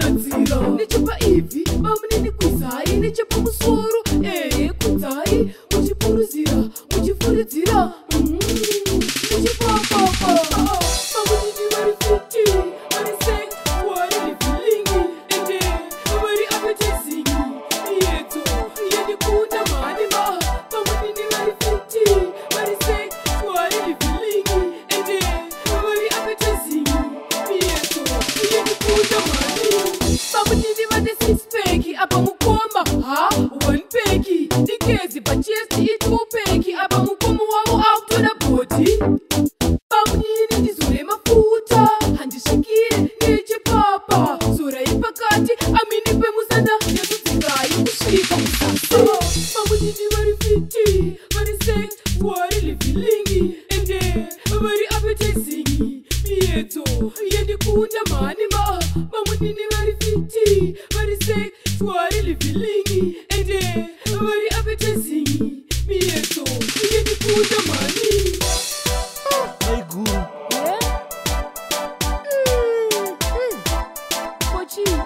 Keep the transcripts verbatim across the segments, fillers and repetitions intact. kuno nzira nicupa ivi bamunini kuzayi nicupa musoro eh kuzayi uchipuruzira uchifurizira uchipa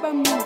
I'm